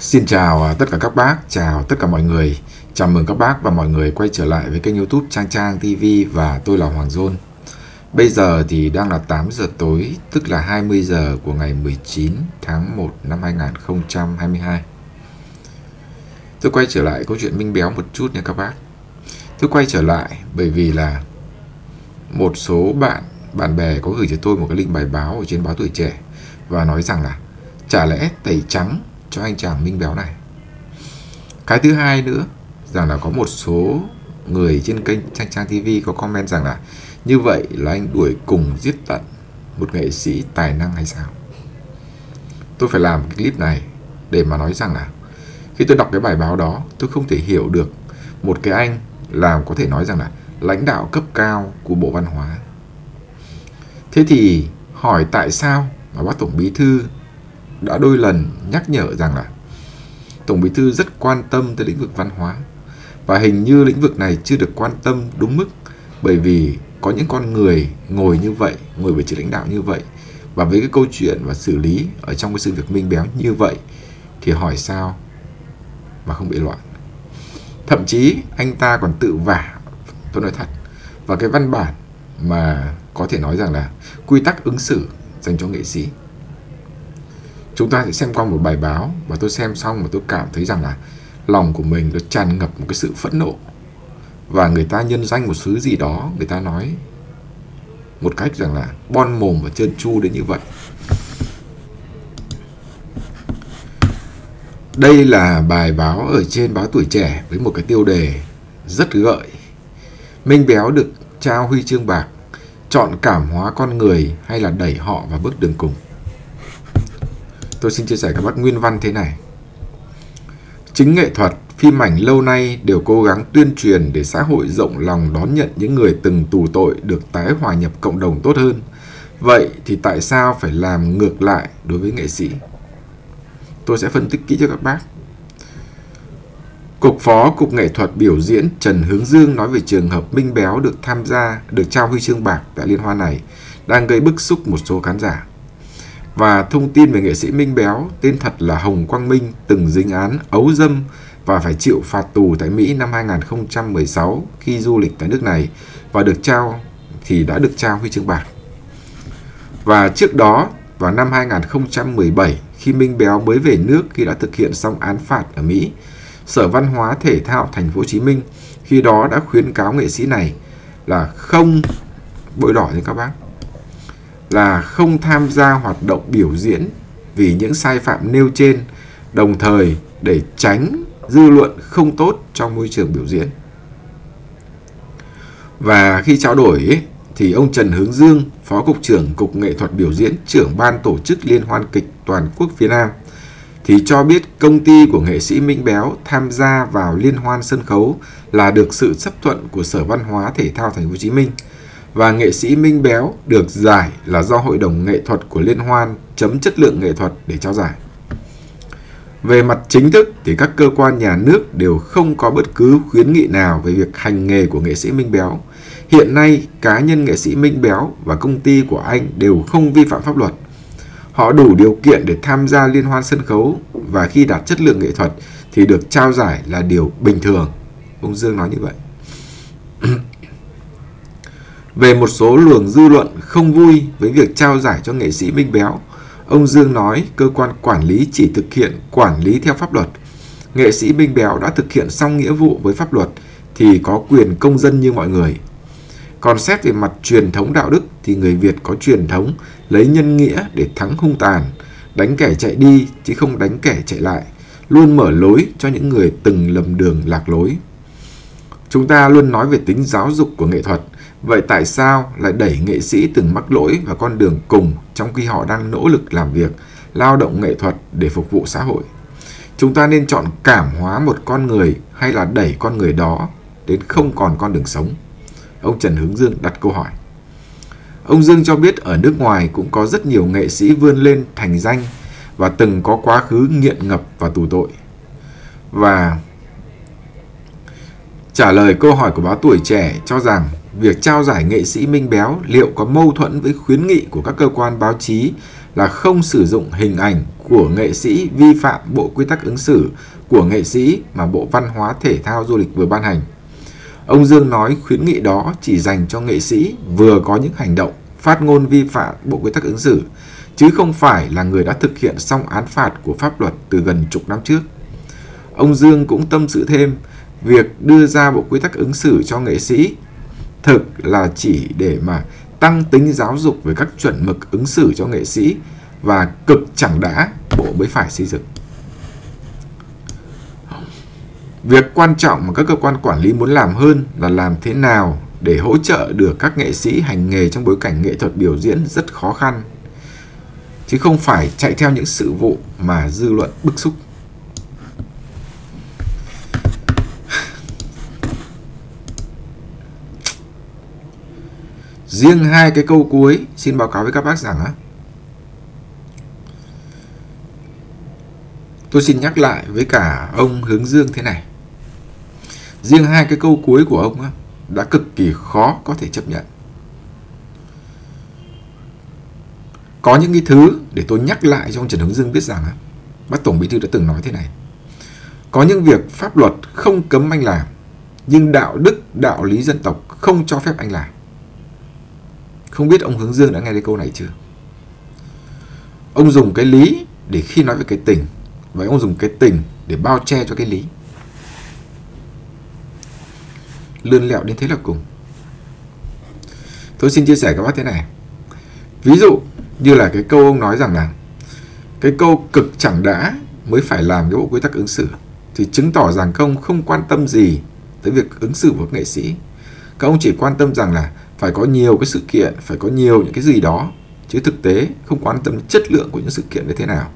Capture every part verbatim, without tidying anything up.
Xin chào tất cả các bác, chào tất cả mọi người. Chào mừng các bác và mọi người quay trở lại với kênh YouTube Trang Trang ti vi và tôi là Hoàng Dôn. Bây giờ thì đang là tám giờ tối, tức là hai mươi giờ của ngày mười chín tháng một năm hai nghìn không trăm hai mươi hai. Tôi quay trở lại câu chuyện Minh Béo một chút nha các bác. Tôi quay trở lại bởi vì là một số bạn, bạn bè có gửi cho tôi một cái link bài báo ở trên báo Tuổi Trẻ và nói rằng là chả lẽ tẩy trắng cho anh chàng Minh Béo này. Cái thứ hai nữa rằng là có một số người trên kênh Trang Trang ti vi có comment rằng là như vậy là anh đuổi cùng giết tận một nghệ sĩ tài năng hay sao. Tôi phải làm cái clip này để mà nói rằng là khi tôi đọc cái bài báo đó, tôi không thể hiểu được một cái anh làm có thể nói rằng là lãnh đạo cấp cao của Bộ Văn Hóa. Thế thì hỏi tại sao mà bác Tổng Bí Thư đã đôi lần nhắc nhở rằng là Tổng Bí Thư rất quan tâm tới lĩnh vực văn hóa, và hình như lĩnh vực này chưa được quan tâm đúng mức, bởi vì có những con người ngồi như vậy, ngồi với chức lãnh đạo như vậy, và với cái câu chuyện và xử lý ở trong cái sự việc Minh Béo như vậy thì hỏi sao mà không bị loạn. Thậm chí anh ta còn tự vả, tôi nói thật, và cái văn bản mà có thể nói rằng là quy tắc ứng xử dành cho nghệ sĩ. Chúng ta sẽ xem qua một bài báo và tôi xem xong và tôi cảm thấy rằng là lòng của mình nó tràn ngập một cái sự phẫn nộ, và người ta nhân danh một thứ gì đó, người ta nói một cách rằng là bon mồm và trơn tru đến như vậy. Đây là bài báo ở trên báo Tuổi Trẻ với một cái tiêu đề rất gợi. Minh Béo được trao huy chương bạc, chọn cảm hóa con người hay là đẩy họ vào bước đường cùng. Tôi xin chia sẻ các bác nguyên văn thế này. Chính nghệ thuật, phim ảnh lâu nay đều cố gắng tuyên truyền để xã hội rộng lòng đón nhận những người từng tù tội được tái hòa nhập cộng đồng tốt hơn. Vậy thì tại sao phải làm ngược lại đối với nghệ sĩ? Tôi sẽ phân tích kỹ cho các bác. Cục Phó Cục Nghệ thuật biểu diễn Trần Hướng Dương nói về trường hợp Minh Béo được tham gia, được trao huy chương bạc tại liên hoan này đang gây bức xúc một số khán giả. Và thông tin về nghệ sĩ Minh Béo, tên thật là Hồng Quang Minh, từng dính án ấu dâm và phải chịu phạt tù tại Mỹ năm hai nghìn không trăm mười sáu khi du lịch tại nước này, và được trao thì đã được trao huy chương bạc. Và trước đó, vào năm hai nghìn không trăm mười bảy, khi Minh Béo mới về nước khi đã thực hiện xong án phạt ở Mỹ, Sở Văn hóa Thể thao Thành phố Hồ Chí Minh khi đó đã khuyến cáo nghệ sĩ này là không bôi đỏ như các bác, là không tham gia hoạt động biểu diễn vì những sai phạm nêu trên, đồng thời để tránh dư luận không tốt trong môi trường biểu diễn. Và khi trao đổi ấy, thì ông Trần Hướng Dương, Phó Cục trưởng Cục Nghệ thuật biểu diễn, trưởng ban tổ chức Liên hoan kịch toàn quốc Việt Nam, thì cho biết công ty của nghệ sĩ Minh Béo tham gia vào liên hoan sân khấu là được sự chấp thuận của Sở Văn hóa Thể thao Thành phố Hồ Chí Minh, và nghệ sĩ Minh Béo được giải là do Hội đồng Nghệ thuật của liên hoan chấm chất lượng nghệ thuật để trao giải. Về mặt chính thức thì các cơ quan nhà nước đều không có bất cứ khuyến nghị nào về việc hành nghề của nghệ sĩ Minh Béo. Hiện nay cá nhân nghệ sĩ Minh Béo và công ty của anh đều không vi phạm pháp luật. Họ đủ điều kiện để tham gia liên hoan sân khấu, và khi đạt chất lượng nghệ thuật thì được trao giải là điều bình thường. Ông Dương nói như vậy. Về một số luồng dư luận không vui với việc trao giải cho nghệ sĩ Minh Béo, ông Dương nói cơ quan quản lý chỉ thực hiện quản lý theo pháp luật. Nghệ sĩ Minh Béo đã thực hiện xong nghĩa vụ với pháp luật thì có quyền công dân như mọi người. Còn xét về mặt truyền thống đạo đức thì người Việt có truyền thống lấy nhân nghĩa để thắng hung tàn, đánh kẻ chạy đi chứ không đánh kẻ chạy lại, luôn mở lối cho những người từng lầm đường lạc lối. Chúng ta luôn nói về tính giáo dục của nghệ thuật, vậy tại sao lại đẩy nghệ sĩ từng mắc lỗi vào con đường cùng trong khi họ đang nỗ lực làm việc, lao động nghệ thuật để phục vụ xã hội? Chúng ta nên chọn cảm hóa một con người hay là đẩy con người đó đến không còn con đường sống? Ông Trần Hướng Dương đặt câu hỏi. Ông Dương cho biết ở nước ngoài cũng có rất nhiều nghệ sĩ vươn lên thành danh và từng có quá khứ nghiện ngập và tù tội. Và trả lời câu hỏi của báo Tuổi Trẻ cho rằng việc trao giải nghệ sĩ Minh Béo liệu có mâu thuẫn với khuyến nghị của các cơ quan báo chí là không sử dụng hình ảnh của nghệ sĩ vi phạm bộ quy tắc ứng xử của nghệ sĩ mà Bộ Văn hóa Thể thao Du lịch vừa ban hành. Ông Dương nói khuyến nghị đó chỉ dành cho nghệ sĩ vừa có những hành động phát ngôn vi phạm bộ quy tắc ứng xử, chứ không phải là người đã thực hiện xong án phạt của pháp luật từ gần chục năm trước. Ông Dương cũng tâm sự thêm, việc đưa ra bộ quy tắc ứng xử cho nghệ sĩ thực là chỉ để mà tăng tính giáo dục về các chuẩn mực ứng xử cho nghệ sĩ và cực chẳng đã bộ mới phải xây dựng. Việc quan trọng mà các cơ quan quản lý muốn làm hơn là làm thế nào để hỗ trợ được các nghệ sĩ hành nghề trong bối cảnh nghệ thuật biểu diễn rất khó khăn, chứ không phải chạy theo những sự vụ mà dư luận bức xúc. Riêng hai cái câu cuối xin báo cáo với các bác rằng á, tôi xin nhắc lại với cả ông Hướng Dương thế này. Riêng hai cái câu cuối của ông á, đã cực kỳ khó có thể chấp nhận. Có những cái thứ để tôi nhắc lại cho ông Trần Hướng Dương biết rằng á, bác Tổng Bí Thư đã từng nói thế này: có những việc pháp luật không cấm anh làm, nhưng đạo đức, đạo lý dân tộc không cho phép anh làm. Không biết ông Hướng Dương đã nghe thấy câu này chưa? Ông dùng cái lý để khi nói về cái tình, và ông dùng cái tình để bao che cho cái lý. Lươn lẹo đến thế là cùng. Tôi xin chia sẻ các bác thế này. Ví dụ như là cái câu ông nói rằng là cái câu cực chẳng đã mới phải làm cái bộ quy tắc ứng xử, thì chứng tỏ rằng các ông không quan tâm gì tới việc ứng xử của nghệ sĩ. Các ông chỉ quan tâm rằng là phải có nhiều cái sự kiện, phải có nhiều những cái gì đó, chứ thực tế không quan tâm đến chất lượng của những sự kiện như thế nào.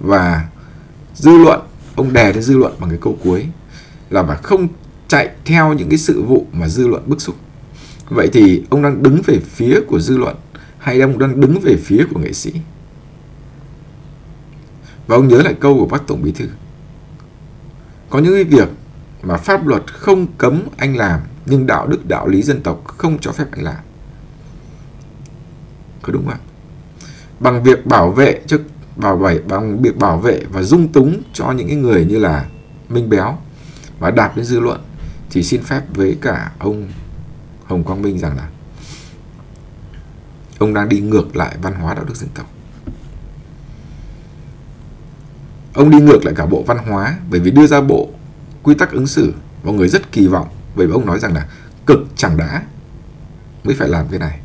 Và dư luận, ông đè đến dư luận bằng cái câu cuối là mà không chạy theo những cái sự vụ mà dư luận bức xúc. Vậy thì ông đang đứng về phía của dư luận hay ông đang đứng về phía của nghệ sĩ? Và ông nhớ lại câu của bác Tổng Bí Thư: có những cái việc mà pháp luật không cấm anh làm, nhưng đạo đức, đạo lý dân tộc không cho phép anh làm. Có đúng không? Bằng việc bảo vệ cho bảo vệ, bằng việc bảo vệ và dung túng cho những người như là Minh Béo và đạp đến dư luận, thì xin phép với cả ông Hồng Quang Minh rằng là ông đang đi ngược lại văn hóa đạo đức dân tộc. Ông đi ngược lại cả Bộ Văn hóa, bởi vì đưa ra bộ quy tắc ứng xử mọi người rất kỳ vọng, bởi vì ông nói rằng là cực chẳng đã mới phải làm cái này,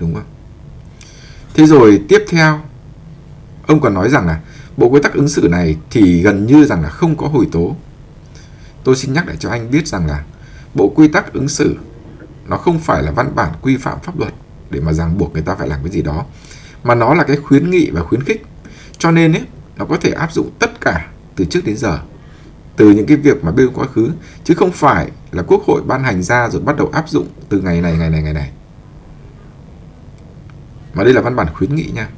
đúng không? Thế rồi tiếp theo ông còn nói rằng là bộ quy tắc ứng xử này thì gần như rằng là không có hồi tố. Tôi xin nhắc lại cho anh biết rằng là bộ quy tắc ứng xử nó không phải là văn bản quy phạm pháp luật để mà ràng buộc người ta phải làm cái gì đó, mà nó là cái khuyến nghị và khuyến khích. Cho nên ấy, nó có thể áp dụng tất cả từ trước đến giờ, từ những cái việc mà bên quá khứ, chứ không phải là Quốc hội ban hành ra rồi bắt đầu áp dụng từ ngày này, ngày này, ngày này. Mà đây là văn bản khuyến nghị nha.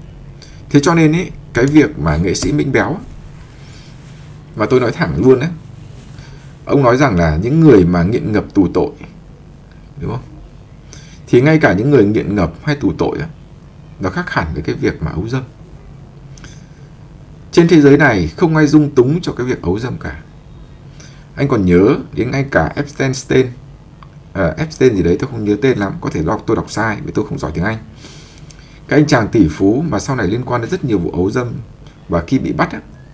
Thế cho nên ấy, cái việc mà nghệ sĩ Minh Béo, mà tôi nói thẳng luôn đấy, ông nói rằng là những người mà nghiện ngập tù tội, đúng không? Thì ngay cả những người nghiện ngập hay tù tội đó, nó khác hẳn với cái việc mà ấu dâm. Trên thế giới này không ai dung túng cho cái việc ấu dâm cả. Anh còn nhớ đến ngay cả Epstein, Stein, à, Epstein gì đấy tôi không nhớ tên lắm, có thể do tôi đọc sai vì tôi không giỏi tiếng Anh. Cái anh chàng tỷ phú mà sau này liên quan đến rất nhiều vụ ấu dâm, và khi bị bắt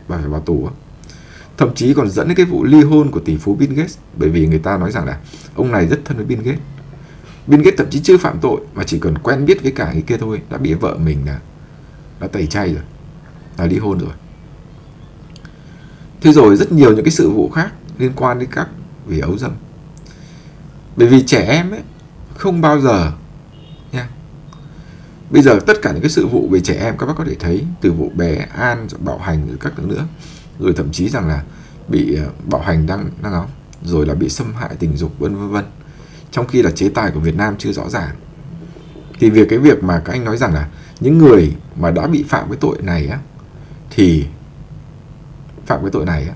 và phải vào tù, thậm chí còn dẫn đến cái vụ ly hôn của tỷ phú Bill Gates, bởi vì người ta nói rằng là ông này rất thân với Bill Gates. Bill Gates thậm chí chưa phạm tội mà chỉ cần quen biết với cả người kia thôi đã bị vợ mình là đã tẩy chay rồi, là ly hôn rồi. Thế rồi rất nhiều những cái sự vụ khác liên quan đến các vì ấu dâm. Bởi vì trẻ em ấy không bao giờ nha. Bây giờ tất cả những cái sự vụ về trẻ em các bác có thể thấy, từ vụ bé An rồi bạo hành rồi các thứ nữa, rồi thậm chí rằng là bị bạo hành đang đang nói, rồi là bị xâm hại tình dục vân vân vân. Trong khi là chế tài của Việt Nam chưa rõ ràng. Thì việc cái việc mà các anh nói rằng là những người mà đã bị phạm cái tội này á, thì phạm cái tội này á,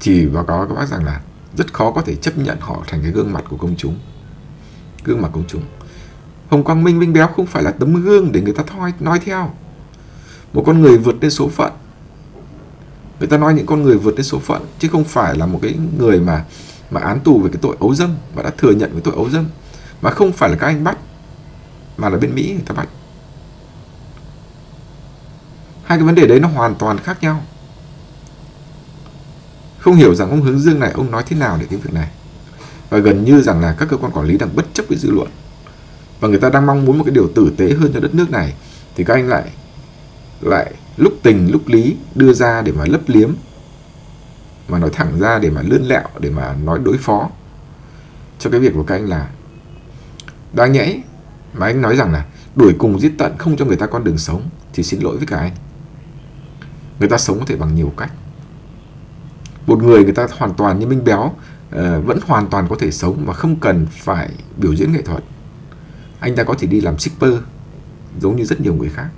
thì báo cáo các bác rằng là rất khó có thể chấp nhận họ thành cái gương mặt của công chúng, gương mặt công chúng. Hồng Quang Minh, Minh Béo không phải là tấm gương để người ta thôi, nói theo. Một con người vượt lên số phận. Người ta nói những con người vượt lên số phận, chứ không phải là một cái người mà mà án tù về cái tội ấu dâm, và đã thừa nhận cái tội ấu dâm. Mà không phải là các anh bắt, mà là bên Mỹ người ta bắt. Hai cái vấn đề đấy nó hoàn toàn khác nhau. Không hiểu rằng ông Hướng Dương này, ông nói thế nào để cái việc này. Và gần như rằng là các cơ quan quản lý đang bất chấp cái dư luận. Và người ta đang mong muốn một cái điều tử tế hơn cho đất nước này. Thì các anh lại lại lúc tình, lúc lý đưa ra để mà lấp liếm. Mà nói thẳng ra để mà lươn lẹo, để mà nói đối phó. Cho cái việc của các anh là đáng nhẽ mà anh nói rằng là đuổi cùng giết tận, không cho người ta con đường sống. Thì xin lỗi với các anh, người ta sống có thể bằng nhiều cách. Một người người ta hoàn toàn như Minh Béo uh, vẫn hoàn toàn có thể sống mà không cần phải biểu diễn nghệ thuật. Anh ta có thể đi làm shipper giống như rất nhiều người khác.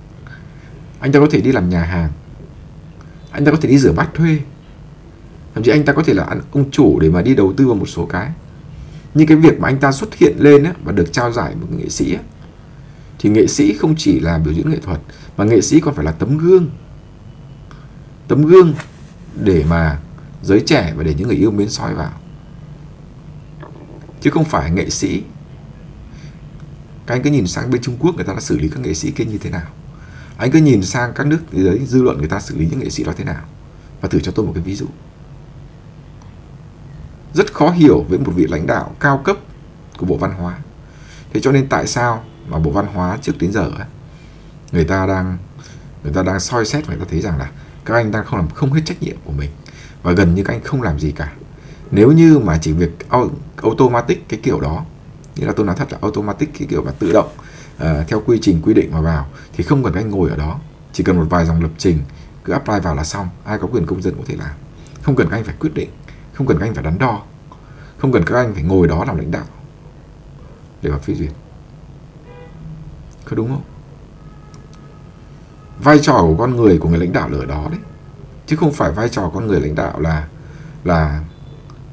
Anh ta có thể đi làm nhà hàng. Anh ta có thể đi rửa bát thuê. Thậm chí anh ta có thể là ông chủ để mà đi đầu tư vào một số cái. Nhưng cái việc mà anh ta xuất hiện lên á, và được trao giải một nghệ sĩ á, thì nghệ sĩ không chỉ là biểu diễn nghệ thuật, mà nghệ sĩ còn phải là tấm gương. Tấm gương để mà giới trẻ và để những người yêu mến soi vào. Chứ không phải nghệ sĩ. Các anh cứ nhìn sang bên Trung Quốc người ta đã xử lý các nghệ sĩ kia như thế nào. Anh cứ nhìn sang các nước đấy, dư luận người ta xử lý những nghệ sĩ đó thế nào. Và thử cho tôi một cái ví dụ. Rất khó hiểu với một vị lãnh đạo cao cấp của Bộ Văn Hóa. Thế cho nên tại sao mà Bộ Văn Hóa trước đến giờ ấy, người ta đang người ta đang soi xét và người ta thấy rằng là các anh đang không làm không hết trách nhiệm của mình. Và gần như các anh không làm gì cả. Nếu như mà chỉ việc automatic cái kiểu đó, nghĩa là tôi nói thật là automatic cái kiểu mà tự động uh, theo quy trình quy định mà vào, thì không cần các anh ngồi ở đó. Chỉ cần một vài dòng lập trình cứ apply vào là xong. Ai có quyền công dân có thể làm. Không cần các anh phải quyết định, không cần các anh phải đắn đo, không cần các anh phải ngồi đó làm lãnh đạo để mà phê duyệt. Có đúng không? Vai trò của con người, của người lãnh đạo là ở đó đấy. Chứ không phải vai trò con người lãnh đạo là là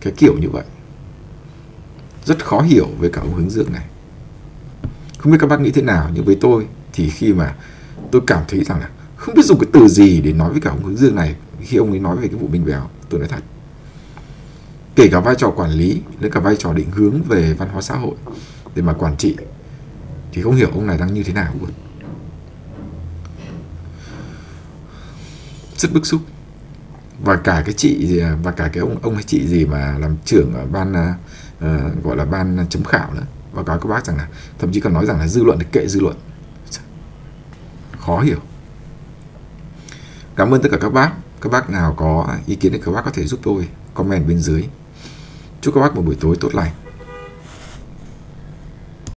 cái kiểu như vậy. Rất khó hiểu với cả ông Hướng Dương này. Không biết các bác nghĩ thế nào, nhưng với tôi thì khi mà tôi cảm thấy rằng là không biết dùng cái từ gì để nói với cả ông Hướng Dương này khi ông ấy nói về cái vụ Minh Béo. Tôi nói thật, kể cả vai trò quản lý lẫn cả vai trò định hướng về văn hóa xã hội để mà quản trị, thì không hiểu ông này đang như thế nào luôn. Rất bức xúc. Và cả cái chị gì, và cả cái ông ông hay chị gì mà làm trưởng ở ban uh, gọi là ban chấm khảo nữa, và có các bác rằng là thậm chí còn nói rằng là dư luận thì kệ dư luận. Khó hiểu. Cảm ơn tất cả các bác. Các bác nào có ý kiến thì các bác có thể giúp tôi comment bên dưới. Chúc các bác một buổi tối tốt lành.